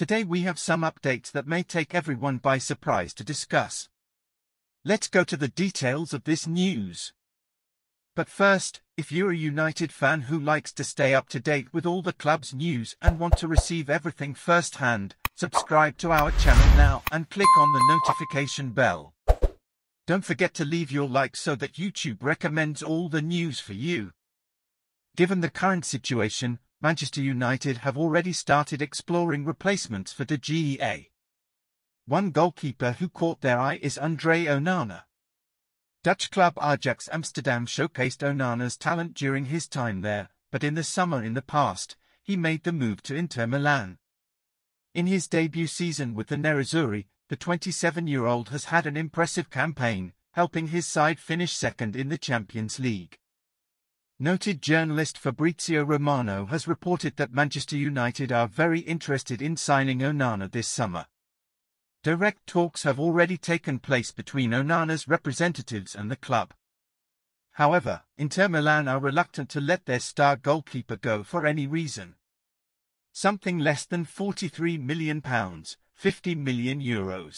Today we have some updates that may take everyone by surprise to discuss. Let's go to the details of this news. But first, if you're a United fan who likes to stay up to date with all the club's news and want to receive everything firsthand, subscribe to our channel now and click on the notification bell. Don't forget to leave your like so that YouTube recommends all the news for you. Given the current situation, Manchester United have already started exploring replacements for De Gea. One goalkeeper who caught their eye is Andre Onana. Dutch club Ajax Amsterdam showcased Onana's talent during his time there, but in the summer in the past, he made the move to Inter Milan. In his debut season with the Nerazzurri, the 27-year-old has had an impressive campaign, helping his side finish second in the Champions League. Noted journalist Fabrizio Romano has reported that Manchester United are very interested in signing Onana this summer. Direct talks have already taken place between Onana's representatives and the club. However, Inter Milan are reluctant to let their star goalkeeper go for any reason. Something less than £43 million, €50 million.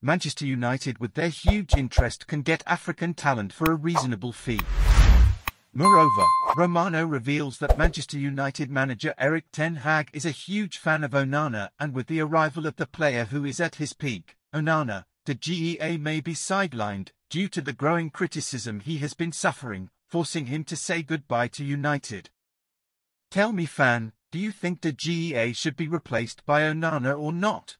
Manchester United, with their huge interest, can get African talent for a reasonable fee. Moreover, Romano reveals that Manchester United manager Erik Ten Hag is a huge fan of Onana, and with the arrival of the player who is at his peak, Onana, De Gea may be sidelined due to the growing criticism he has been suffering, forcing him to say goodbye to United. Tell me, fan, do you think De Gea should be replaced by Onana or not?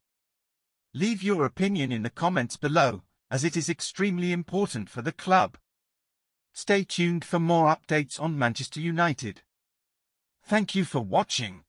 Leave your opinion in the comments below, as it is extremely important for the club. Stay tuned for more updates on Manchester United. Thank you for watching.